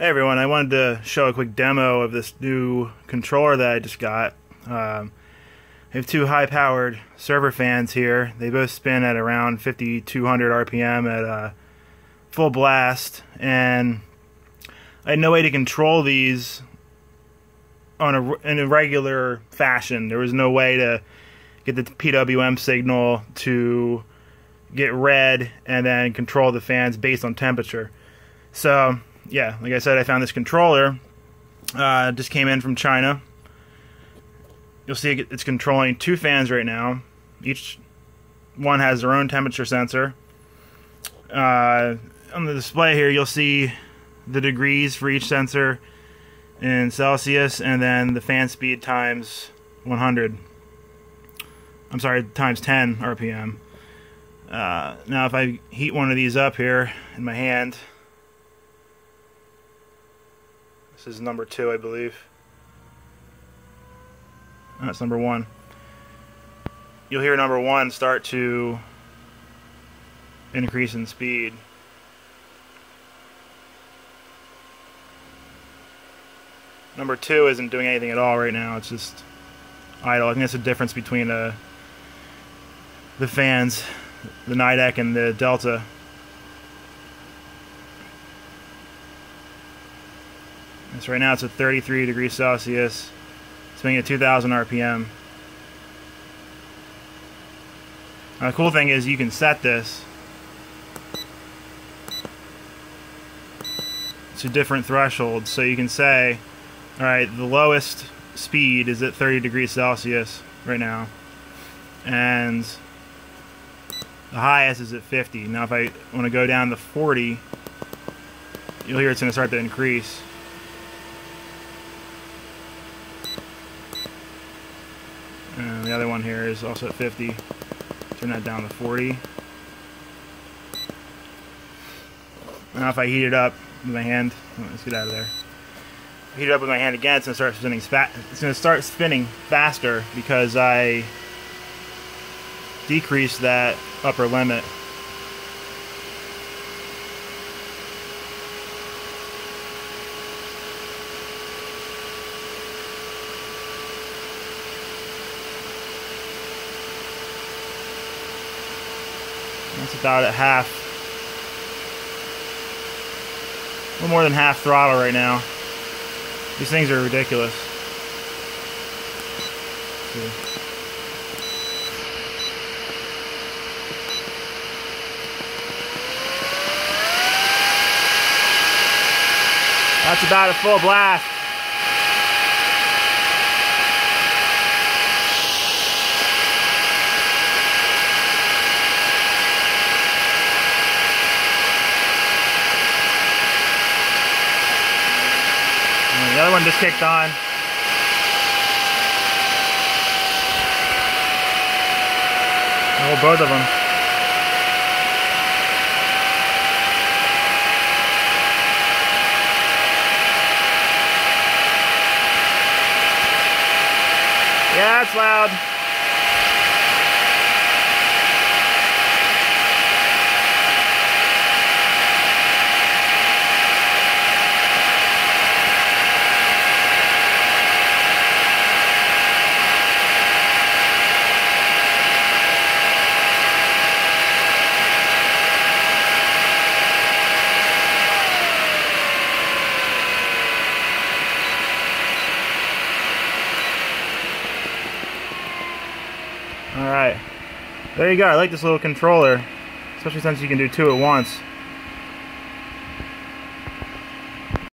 Hey everyone, I wanted to show a quick demo of this new controller that I just got. I have two high-powered server fans here. They both spin at around 5200 RPM at full blast, and I had no way to control these in a regular fashion. There was no way to get the PWM signal to get read and then control the fans based on temperature. So yeah, like I said, I found this controller. Just came in from China. You'll see it's controlling two fans right now. Each one has their own temperature sensor. On the display here, you'll see the degrees for each sensor in Celsius, and then the fan speed times 100. I'm sorry, times 10 RPM. Now, if I heat one of these up here in my hand. This is number two, I believe. That's number one. You'll hear number one start to increase in speed. Number two isn't doing anything at all right now. It's just idle. I think that's the difference between the fans, the Nidec and the Delta. So right now it's at 33 degrees Celsius. It's spinning at 2,000 RPM. Now the cool thing is you can set this to different thresholds. So you can say, all right, the lowest speed is at 30 degrees Celsius right now, and the highest is at 50. Now if I want to go down to 40, you'll hear it's going to start to increase. And the other one here is also at 50. Turn that down to 40. Now if I heat it up with my hand, let's get out of there. Heat it up with my hand again, it's going to start spinning faster because I decreased that upper limit. That's about at half, a little more than half throttle right now. These things are ridiculous. That's about at full blast. The other one just kicked on. Oh, both of them. Yeah, it's loud. Alright, there you go. I like this little controller, especially since you can do two at once.